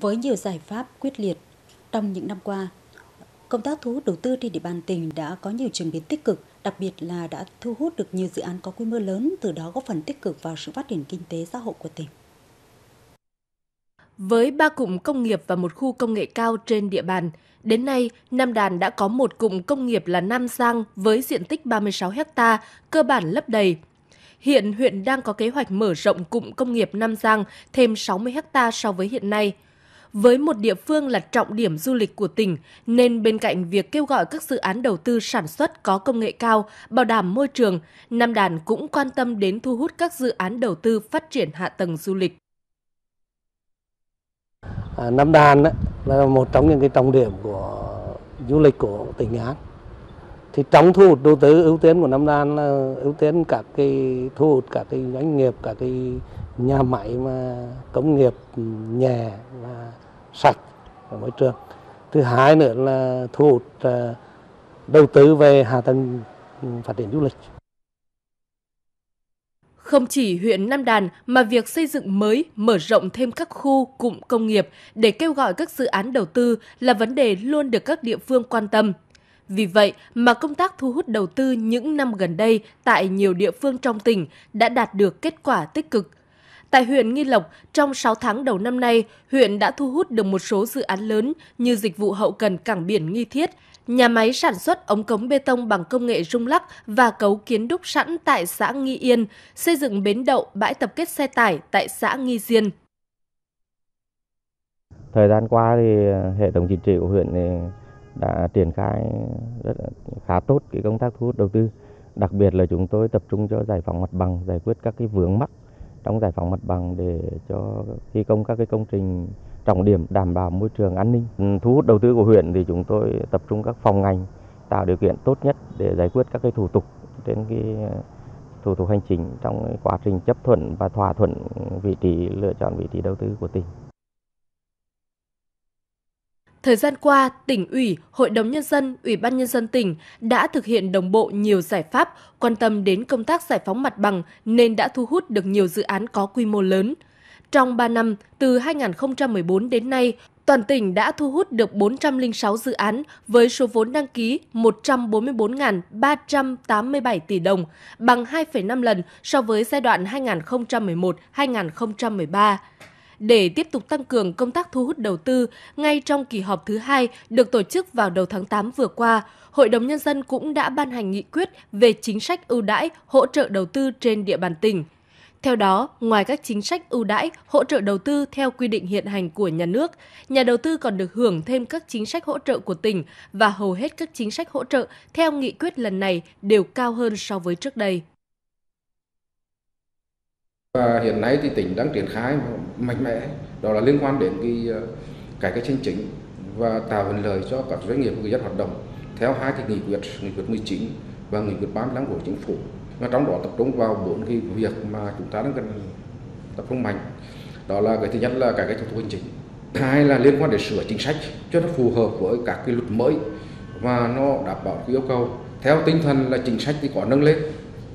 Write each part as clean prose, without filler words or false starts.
Với nhiều giải pháp quyết liệt, trong những năm qua, công tác thu hút đầu tư trên địa bàn tỉnh đã có nhiều chuyển biến tích cực, đặc biệt là đã thu hút được nhiều dự án có quy mô lớn, từ đó góp phần tích cực vào sự phát triển kinh tế xã hội của tỉnh. Với 3 cụm công nghiệp và một khu công nghệ cao trên địa bàn, đến nay, Nam Đàn đã có một cụm công nghiệp là Nam Giang với diện tích 36 ha, cơ bản lấp đầy. Hiện huyện đang có kế hoạch mở rộng cụm công nghiệp Nam Giang thêm 60 ha so với hiện nay. Với một địa phương là trọng điểm du lịch của tỉnh, nên bên cạnh việc kêu gọi các dự án đầu tư sản xuất có công nghệ cao, bảo đảm môi trường, Nam Đàn cũng quan tâm đến thu hút các dự án đầu tư phát triển hạ tầng du lịch. Nam Đàn là một trong những cái trọng điểm của du lịch của tỉnh Nghệ An. Thì trong thu hút đầu tư ưu tiên của Nam Đàn là ưu tiên các cái thu hút các cái doanh nghiệp, các cái nhà máy mà công nghiệp nhẹ và sạch ở môi trường. Thứ hai nữa là thu hút đầu tư về hạ tầng phát triển du lịch. Không chỉ huyện Nam Đàn mà việc xây dựng mới, mở rộng thêm các khu, cụm công nghiệp để kêu gọi các dự án đầu tư là vấn đề luôn được các địa phương quan tâm. Vì vậy mà công tác thu hút đầu tư những năm gần đây tại nhiều địa phương trong tỉnh đã đạt được kết quả tích cực. Tại huyện Nghi Lộc, trong 6 tháng đầu năm nay, huyện đã thu hút được một số dự án lớn như dịch vụ hậu cần cảng biển Nghi Thiết, nhà máy sản xuất ống cống bê tông bằng công nghệ rung lắc và cấu kiến đúc sẵn tại xã Nghi Yên, xây dựng bến đậu, bãi tập kết xe tải tại xã Nghi Diên. Thời gian qua thì hệ thống chính trị của huyện thì đã triển khai khá tốt cái công tác thu hút đầu tư, đặc biệt là chúng tôi tập trung cho giải phóng mặt bằng, giải quyết các cái vướng mắc trong giải phóng mặt bằng để cho thi công các cái công trình trọng điểm đảm bảo môi trường an ninh. Thu hút đầu tư của huyện thì chúng tôi tập trung các phòng ngành tạo điều kiện tốt nhất để giải quyết các cái thủ tục trên cái thủ tục hành chính trong quá trình chấp thuận và thỏa thuận vị trí, lựa chọn vị trí đầu tư của tỉnh. Thời gian qua, tỉnh ủy, Hội đồng Nhân dân, Ủy ban Nhân dân tỉnh đã thực hiện đồng bộ nhiều giải pháp, quan tâm đến công tác giải phóng mặt bằng nên đã thu hút được nhiều dự án có quy mô lớn. Trong 3 năm, từ 2014 đến nay, toàn tỉnh đã thu hút được 406 dự án với số vốn đăng ký 144.387 tỷ đồng, bằng 2,5 lần so với giai đoạn 2011-2013. Để tiếp tục tăng cường công tác thu hút đầu tư, ngay trong kỳ họp thứ 2 được tổ chức vào đầu tháng 8 vừa qua, Hội đồng Nhân dân cũng đã ban hành nghị quyết về chính sách ưu đãi hỗ trợ đầu tư trên địa bàn tỉnh. Theo đó, ngoài các chính sách ưu đãi hỗ trợ đầu tư theo quy định hiện hành của nhà nước, nhà đầu tư còn được hưởng thêm các chính sách hỗ trợ của tỉnh và hầu hết các chính sách hỗ trợ theo nghị quyết lần này đều cao hơn so với trước đây. Và hiện nay thì tỉnh đang triển khai mạnh mẽ, đó là liên quan đến cái cải cách hành chính và tạo thuận lợi cho các doanh nghiệp và người dân hoạt động theo hai cái nghị quyết 19 và nghị quyết 35 của chính phủ. Và trong đó tập trung vào 4 cái việc mà chúng ta đang cần tập trung mạnh. Đó là cái thứ nhất là cải cách thủ tục hành chính, hai là liên quan đến sửa chính sách cho nó phù hợp với các cái luật mới và nó đảm bảo cái yêu cầu. Theo tinh thần là chính sách thì có nâng lên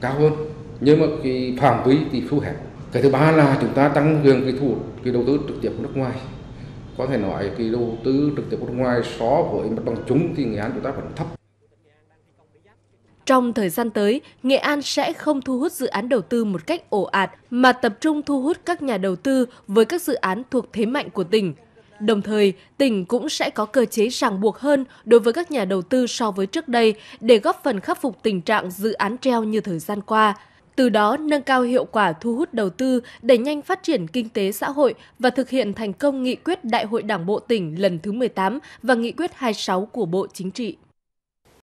cao hơn, nhưng mà cái phạm vi thì thu hẹp. Cái thứ ba là chúng ta tăng cường cái thu hút cái đầu tư trực tiếp của nước ngoài. Có thể nói cái đầu tư trực tiếp của nước ngoài so với mặt bằng chung thì Nghệ An chúng ta vẫn thấp. Trong thời gian tới, Nghệ An sẽ không thu hút dự án đầu tư một cách ồ ạt mà tập trung thu hút các nhà đầu tư với các dự án thuộc thế mạnh của tỉnh. Đồng thời, tỉnh cũng sẽ có cơ chế ràng buộc hơn đối với các nhà đầu tư so với trước đây để góp phần khắc phục tình trạng dự án treo như thời gian qua. Từ đó nâng cao hiệu quả thu hút đầu tư, đẩy nhanh phát triển kinh tế xã hội và thực hiện thành công nghị quyết Đại hội Đảng bộ tỉnh lần thứ 18 và nghị quyết 26 của Bộ Chính trị.